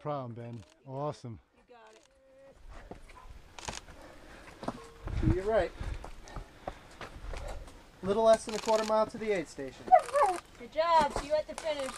problem, Ben. Awesome. You got it. So you're right. A little less than a quarter mile to the aid station. Good job. See you at the finish.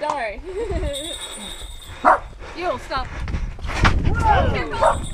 Sorry. You'll stop. Whoa.